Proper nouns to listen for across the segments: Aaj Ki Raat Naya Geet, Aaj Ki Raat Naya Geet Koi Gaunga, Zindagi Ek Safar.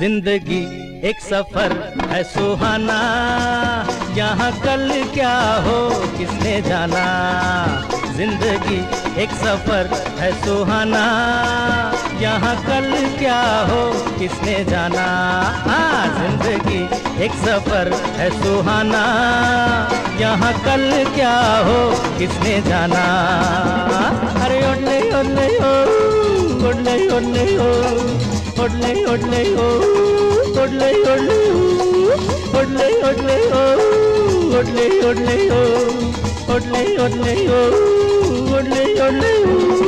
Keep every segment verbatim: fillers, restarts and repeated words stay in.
जिंदगी एक सफर है सुहाना, यहाँ कल क्या हो किसने जाना। जिंदगी एक सफर है सुहाना, यहाँ कल क्या हो किसने जाना। हाँ, जिंदगी एक सफर है सुहाना, यहाँ कल क्या हो किसने जाना। अरे ओले ओले ओ, ओले ओले ओ, ओले ओले ओ, ओले ओले ओले ओले ओ, ओले ओले ओ, ओले ओले ओ, ओले ओले ओ।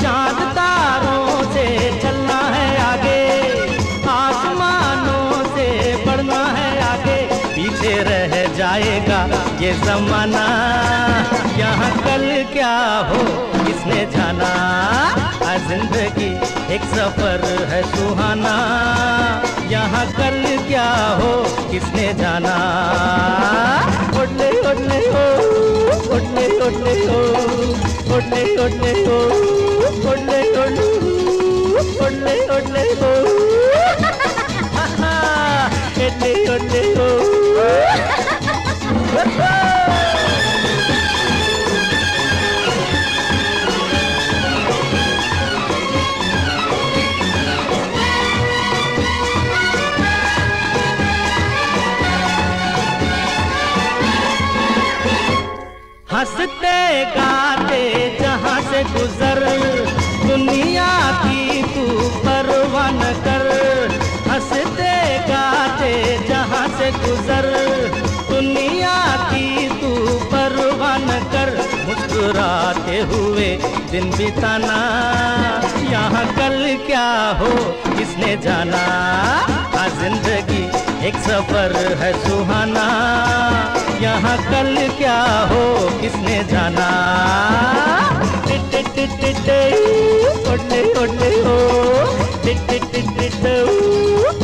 चांद तारों से चलना है आगे, आसमानों से बढ़ना है आगे। पीछे रह जाएगा ये जमाना, यहाँ कल क्या हो किसने जाना। जिंदगी एक सफर है सुहाना, यहाँ कल क्या हो किसने जाना। उड़ले उड़ले हो, उड़ले उड़ले हो, उड़ले उड़ले हो, उड़ले उड़ले उड़ले उड़ले हो, उड़ले उड़ले हो। हंसते गाते जहाँ से गुजर, दुनिया की तू परवाह न कर। हंसते गाते जहाँ से गुजर, दुनिया की तू परवाह न कर। मुस्कुराते हुए दिन बिताना, यहाँ कल क्या हो किसने जाना। जिंदगी एक सफर है सुहाना, यहाँ कल क्या हो किसने जाना। उड़ले उड़ले हो, उड़ले उड़ले हो,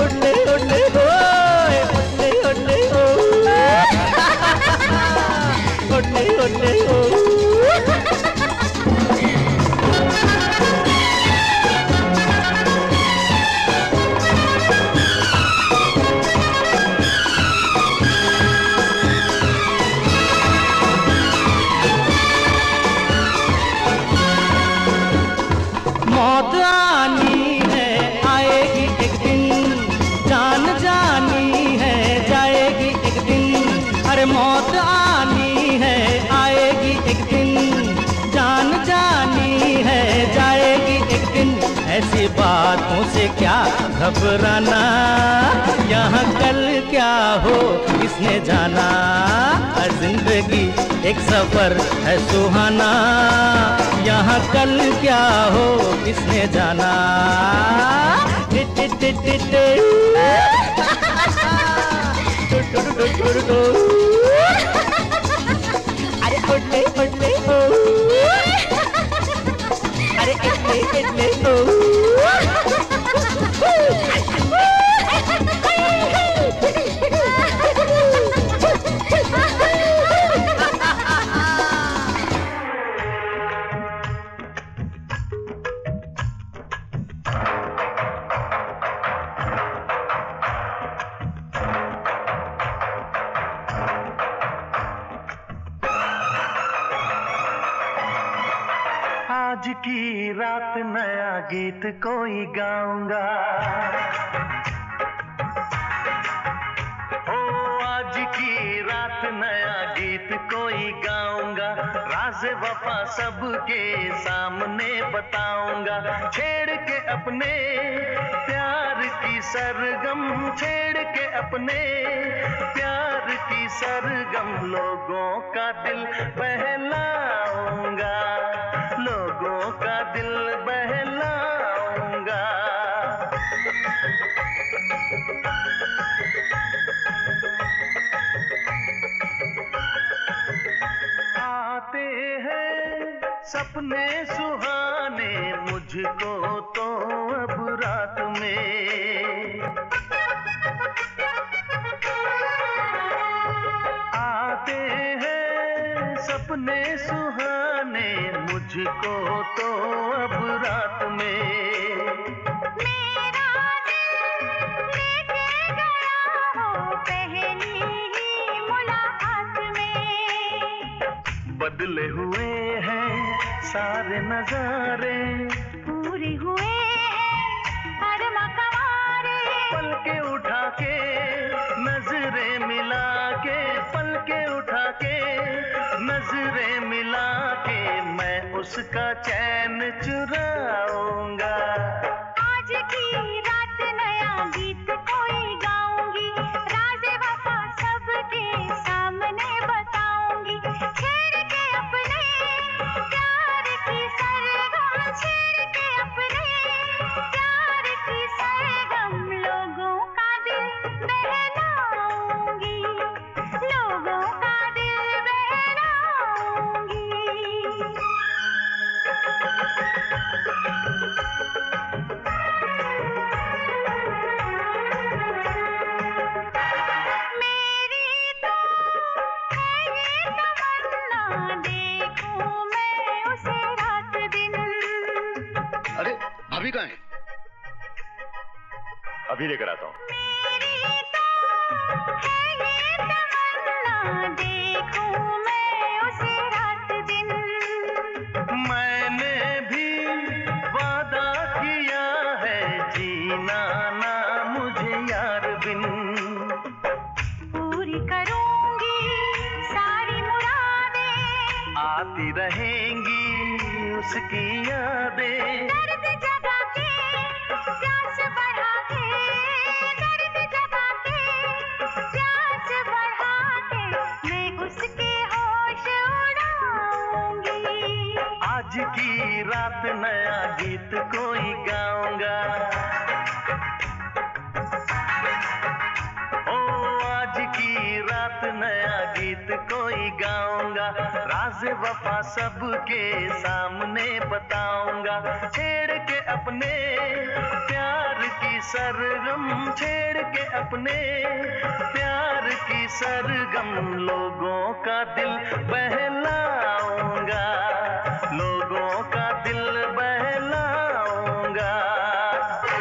उड़ले उड़ले हो, उड़ले उड़ले हो, उड़ले उड़ले हो। मौत आनी है आएगी एक दिन, जान जानी है जाएगी एक दिन। अरे मौत आनी है आएगी एक दिन, जान जानी है जाएगी एक दिन। ऐसी बातों से क्या घबराना, यहाँ कल क्या हो किसने जाना। जिंदगी एक सफर है सुहाना, यहाँ कल क्या हो किसने जाना। अरे उड़ले उड़ले हो, अरे इतने इतने हो। आज की रात नया गीत कोई गाऊंगा, ओ आज की रात नया गीत कोई गाऊंगा। राज वफा सबके सामने बताऊंगा, छेड़ के अपने प्यार की सरगम, छेड़ के अपने प्यार की सरगम। लोगों का दिल बहलाऊंगा, लोगों का दिल बहलाऊंगा। सपने सुहाने मुझको तो अब रात में आते हैं, सपने सुहाने मुझको तो अब रात में। बदले हुए हैं सारे नजारे, पूरे हुए अरमा कवारे। पल के उठा के नजरे मिला के, पल के उठा के नजरे मिला के, मैं उसका चैन चुराऊंगा। आज की रात नया गीत कोई गाऊंगी, राज़े वफ़ा सबके सामने बताऊंगी। अभी लेकर आता हूँ। मेरी तो है ये तमन्ना, देखूं मैं उसे रात दिन। मैंने भी वादा किया है, जीना ना मुझे यार बिन। पूरी करूंगी सारी मुरादें, आती रहेंगी उसकी यादें। आज की रात नया गीत कोई गाऊंगा, ओ आज की रात नया गीत कोई गाऊंगा। राज वफा सबके सामने बताऊंगा। छेड़ के अपने प्यार की सरगम, छेड़ के अपने प्यार की सरगम, लोगों का दिल बहला